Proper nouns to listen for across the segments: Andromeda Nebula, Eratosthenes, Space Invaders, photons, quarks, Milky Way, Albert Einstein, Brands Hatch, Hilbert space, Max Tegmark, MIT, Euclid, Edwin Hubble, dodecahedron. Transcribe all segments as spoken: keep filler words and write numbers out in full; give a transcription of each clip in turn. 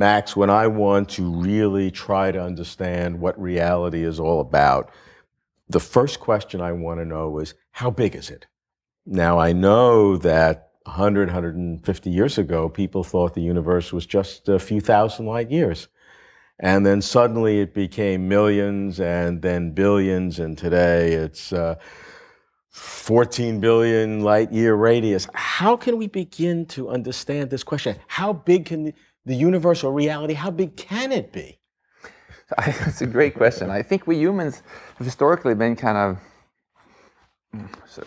Max, when I want to really try to understand what reality is all about, the first question I want to know is, how big is it? Now, I know that one hundred, one hundred fifty years ago, people thought the universe was just a few thousand light years. And then suddenly it became millions and then billions, and today it's uh, fourteen billion light year radius. How can we begin to understand this question? How big can the universe or reality, how big can it be? That's a great question. I think we humans have historically been kind of so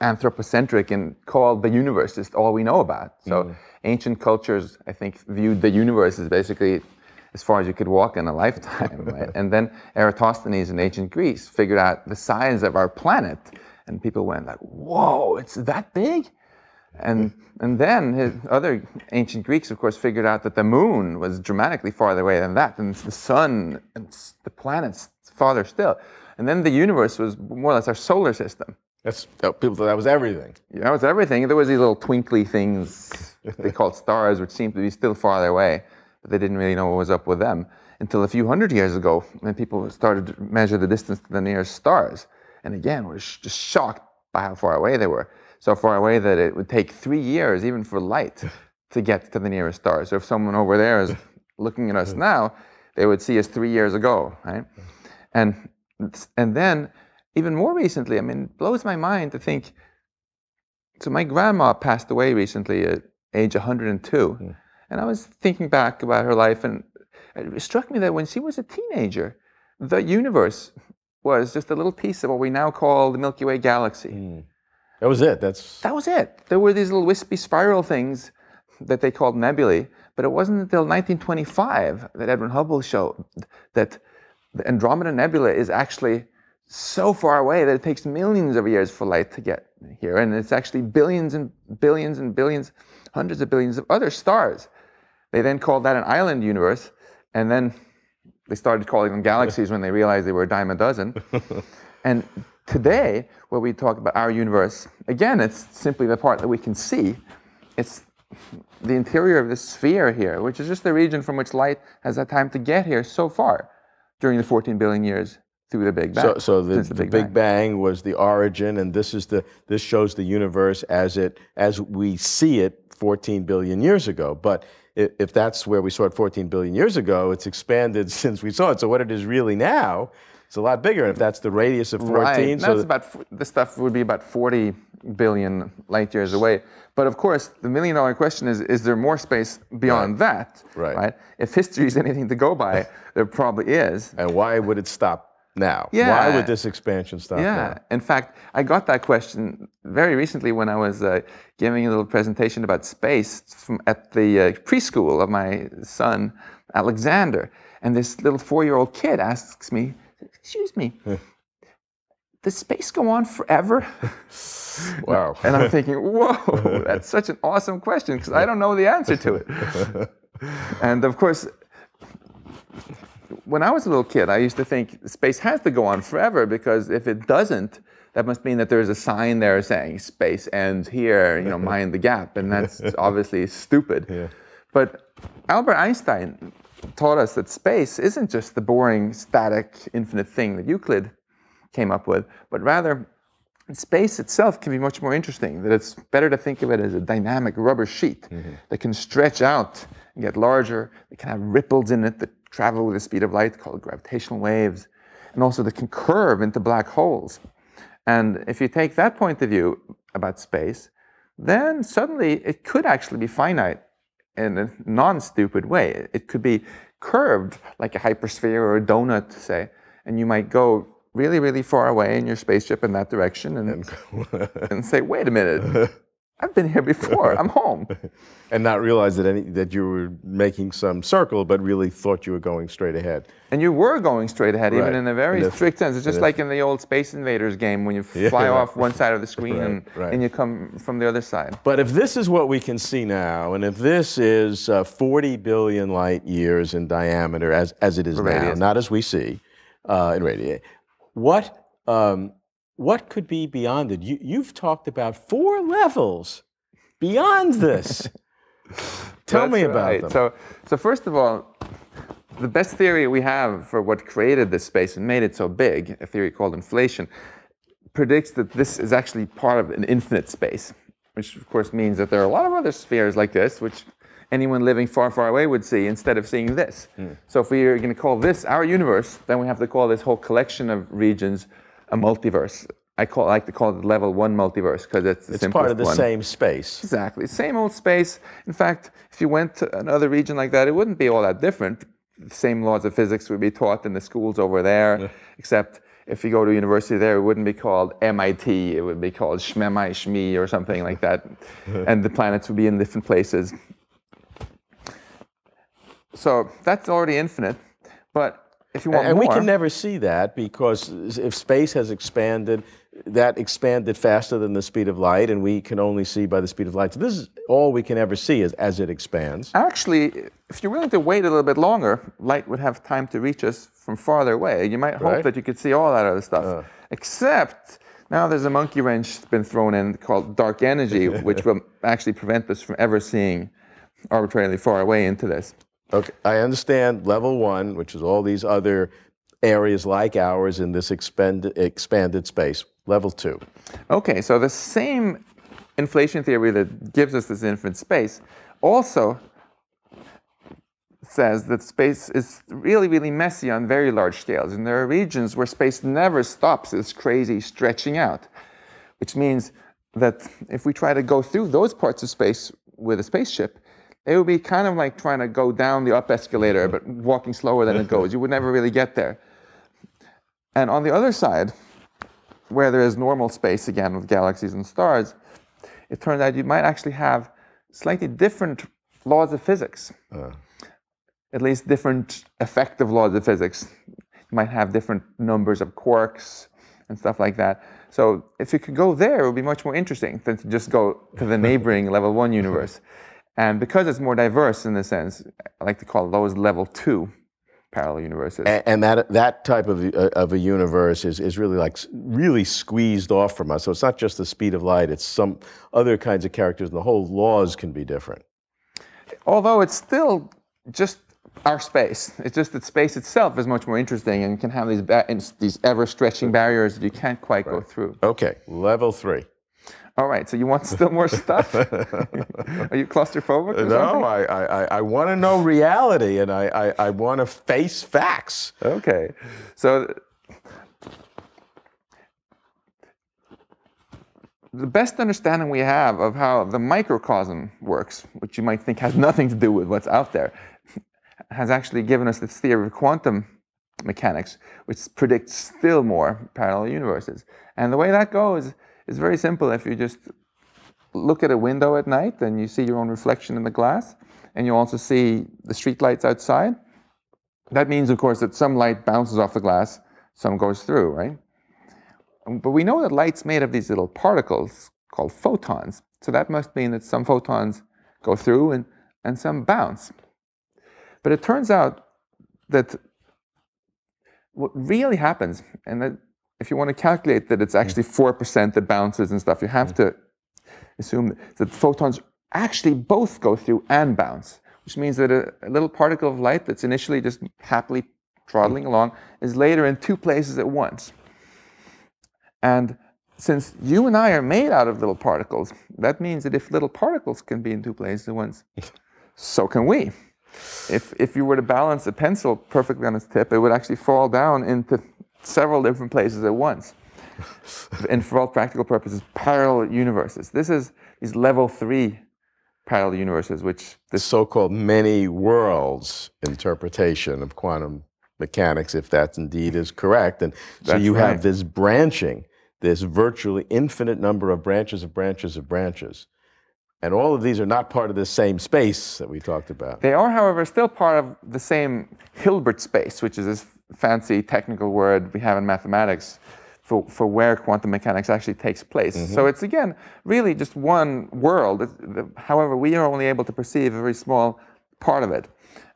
anthropocentric and called the universe just all we know about. So mm. ancient cultures, I think, viewed the universe as basically as far as you could walk in a lifetime, right? And then Eratosthenes in ancient Greece figured out the size of our planet, and people went like, whoa, it's that big? And, and then his other ancient Greeks, of course, figured out that the moon was dramatically farther away than that, and the sun and the planets farther still. And then the universe was more or less our solar system. That's, people thought that was everything. Yeah, that was everything. There was these little twinkly things they called stars, which seemed to be still farther away. But they didn't really know what was up with them until a few hundred years ago, when people started to measure the distance to the nearest stars. And again, we're sh just shocked by how far away they were. So far away that it would take three years, even for light, to get to the nearest star. So if someone over there is looking at us now, they would see us three years ago, right? And, and then, even more recently, I mean, it blows my mind to think, so my grandma passed away recently at age one hundred and two. Mm. And I was thinking back about her life, and it struck me that when she was a teenager, the universe was just a little piece of what we now call the Milky Way galaxy. Mm. That was it. That's... That was it. There were these little wispy spiral things that they called nebulae, but it wasn't until nineteen twenty-five that Edwin Hubble showed that the Andromeda Nebula is actually so far away that it takes millions of years for light to get here, and it's actually billions and billions and billions, hundreds of billions of other stars. They then called that an island universe, and then they started calling them galaxies when they realized they were a dime a dozen. And today, when we talk about our universe, again, it's simply the part that we can see. It's the interior of this sphere here, which is just the region from which light has had time to get here so far during the fourteen billion years through the Big Bang. So, so the, the, the Big, Big Bang. Bang was the origin, and this is the this shows the universe as it as we see it fourteen billion years ago. But if, if that's where we saw it fourteen billion years ago, it's expanded since we saw it. So what it is really now, it's a lot bigger. And if that's the radius of fourteen, right. so that's about the stuff would be about forty billion light years away. But of course, the million dollar question is: is there more space beyond right. that? Right. Right. If history is anything to go by, there probably is. And why would it stop now? Yeah. Why would this expansion stop yeah. now? In fact, I got that question very recently when I was uh, giving a little presentation about space from, at the uh, preschool of my son, Alexander. And this little four-year-old kid asks me, excuse me, does space go on forever? Wow. And I'm thinking, whoa, that's such an awesome question, because I don't know the answer to it. And of course, when I was a little kid, I used to think space has to go on forever, because if it doesn't, that must mean that there's a sign there saying space ends here, you know, mind the gap, and that's obviously stupid. Yeah. But Albert Einstein taught us that space isn't just the boring, static, infinite thing that Euclid came up with, but rather space itself can be much more interesting, that it's better to think of it as a dynamic rubber sheet mm-hmm. that can stretch out and get larger, that can have ripples in it that travel with the speed of light, called gravitational waves, and also that can curve into black holes. And if you take that point of view about space, then suddenly it could actually be finite in a non-stupid way. It could be curved like a hypersphere or a donut, say, and you might go really, really far away in your spaceship in that direction and, and say, wait a minute, I've been here before, I'm home. And not realize that, any, that you were making some circle, but really thought you were going straight ahead. And you were going straight ahead, right. even in a very if, strict sense. It's just like in the old Space Invaders game, when you fly yeah. off one side of the screen right, and, right. and you come from the other side. But if this is what we can see now, and if this is uh, forty billion light years in diameter, as, as it is now, not as we see uh, in radiate, what... Um, What could be beyond it? You, you've talked about four levels beyond this. Tell me about them. So, so first of all, the best theory we have for what created this space and made it so big, a theory called inflation, predicts that this is actually part of an infinite space, which of course means that there are a lot of other spheres like this, which anyone living far, far away would see instead of seeing this. Mm. So if we are going to call this our universe, then we have to call this whole collection of regions a multiverse. I call, I like to call it level one multiverse because it's the simplest one. It's part of the same space. Exactly. Same old space. In fact, if you went to another region like that, it wouldn't be all that different. The same laws of physics would be taught in the schools over there, yeah. Except if you go to university there, it wouldn't be called M I T. It would be called Shmemai Shmi or something like that. And the planets would be in different places. So that's already infinite, but if you want and more... And we can never see that, because if space has expanded, that expanded faster than the speed of light, and we can only see by the speed of light. So this is all we can ever see is as it expands. Actually, if you're willing to wait a little bit longer, light would have time to reach us from farther away. You might hope right? that you could see all that other stuff, uh. except now there's a monkey wrench that's been thrown in called dark energy, which will actually prevent us from ever seeing arbitrarily far away into this. Okay, I understand level one, which is all these other areas like ours in this expand, expanded space. Level two. Okay, so the same inflation theory that gives us this infinite space also says that space is really, really messy on very large scales. And there are regions where space never stops this crazy stretching out, which means that if we try to go through those parts of space with a spaceship, it would be kind of like trying to go down the up escalator, but walking slower than it goes. You would never really get there. And on the other side, where there is normal space again with galaxies and stars, it turns out you might actually have slightly different laws of physics. Uh. At least different effective laws of physics. You might have different numbers of quarks and stuff like that. So if you could go there, it would be much more interesting than to just go to the neighboring level one universe. And because it's more diverse in this sense, I like to call those level two parallel universes. And, and that that type of uh, of a universe is is really like really squeezed off from us. So it's not just the speed of light; it's some other kinds of characters, and the whole laws can be different. Although it's still just our space. It's just that space itself is much more interesting and can have these ba these ever stretching barriers that you can't quite right. go through. Okay, level three. All right, so you want still more stuff? Are you claustrophobic or no, something? No, I, I, I want to know reality, and I, I, I want to face facts. Okay, so the best understanding we have of how the microcosm works, which you might think has nothing to do with what's out there, has actually given us this theory of quantum mechanics, which predicts still more parallel universes. And the way that goes, it's very simple. If you just look at a window at night and you see your own reflection in the glass, and you also see the street lights outside, that means, of course, that some light bounces off the glass, some goes through, right? But we know that light's made of these little particles called photons. So that must mean that some photons go through and, and some bounce. But it turns out that what really happens, and that if you want to calculate that it's actually four percent that bounces and stuff, you have to assume that photons actually both go through and bounce, which means that a, a little particle of light that's initially just happily trotting along is later in two places at once. And since you and I are made out of little particles, that means that if little particles can be in two places at once, so can we. If, if you were to balance a pencil perfectly on its tip, it would actually fall down into several different places at once, and for all practical purposes, parallel universes. This is these level three parallel universes, which this so-called many worlds interpretation of quantum mechanics, if that indeed is correct. And so you have this branching, this virtually infinite number of branches of branches of branches. And all of these are not part of the same space that we talked about. They are, however, still part of the same Hilbert space, which is this fancy technical word we have in mathematics for, for where quantum mechanics actually takes place. Mm-hmm. So it's, again, really just one world. However, we are only able to perceive a very small part of it.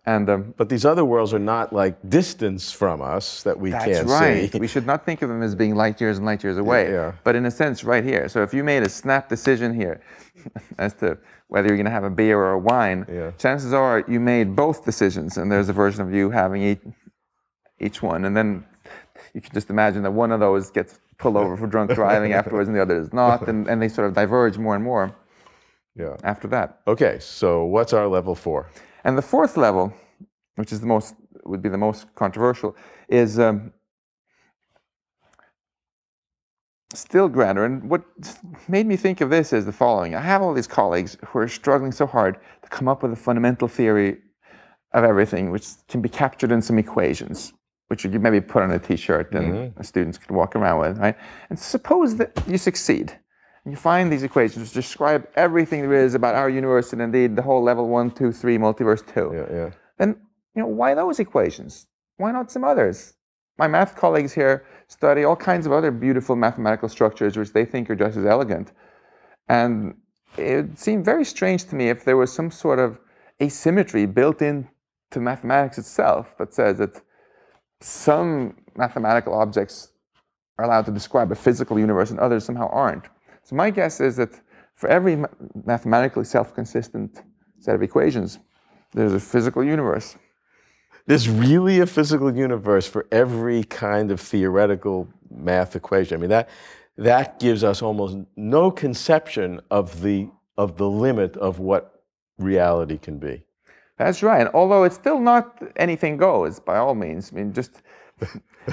And, um, but these other worlds are not like distance from us that we can't see. That's right. We should not think of them as being light years and light years away, yeah, yeah. but in a sense right here. So if you made a snap decision here as to whether you're going to have a beer or a wine, yeah. chances are you made both decisions, and there's a version of you having each, each one. And then you can just imagine that one of those gets pulled over for drunk driving afterwards and the other does not, and, and they sort of diverge more and more yeah. after that. Okay, so what's our level four? And the fourth level, which is the most, would be the most controversial, is um, still grander. And what made me think of this is the following. I have all these colleagues who are struggling so hard to come up with a fundamental theory of everything, which can be captured in some equations, which you could maybe put on a T-shirt and mm-hmm. students could walk around with, right? And suppose that you succeed. You find these equations which describe everything there is about our universe and indeed the whole level one, two, three, multiverse two. Yeah, yeah. Then, you know, why those equations? Why not some others? My math colleagues here study all kinds of other beautiful mathematical structures which they think are just as elegant. And it seemed very strange to me if there was some sort of asymmetry built into mathematics itself that says that some mathematical objects are allowed to describe a physical universe and others somehow aren't. So my guess is that for every mathematically self-consistent set of equations, there's a physical universe. There's really a physical universe for every kind of theoretical math equation. I mean, that, that gives us almost no conception of the, of the limit of what reality can be. That's right. And although it's still not anything goes, by all means. I mean, just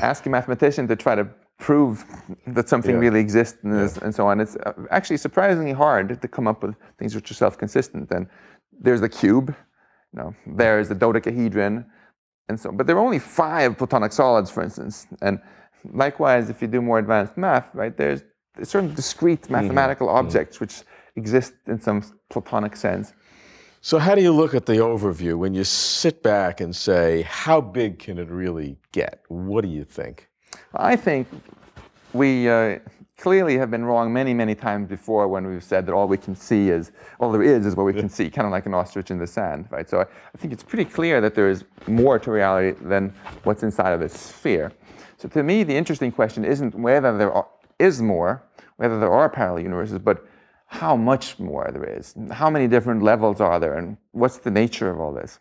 ask a mathematician to try to prove that something yeah. really exists and, yeah. and so on. It's actually surprisingly hard to come up with things which are self-consistent. And there's the cube, you know, there's the dodecahedron, and so on. But there are only five platonic solids, for instance. And likewise, if you do more advanced math, right, there's certain discrete mathematical mm-hmm. objects which exist in some platonic sense. So how do you look at the overview when you sit back and say, how big can it really get? What do you think? I think we uh, clearly have been wrong many, many times before when we've said that all we can see is, all there is is what we can see, kind of like an ostrich in the sand, right? So I, I think it's pretty clear that there is more to reality than what's inside of this sphere. So to me, the interesting question isn't whether there are, is more, whether there are parallel universes, but how much more there is, how many different levels are there, and what's the nature of all this?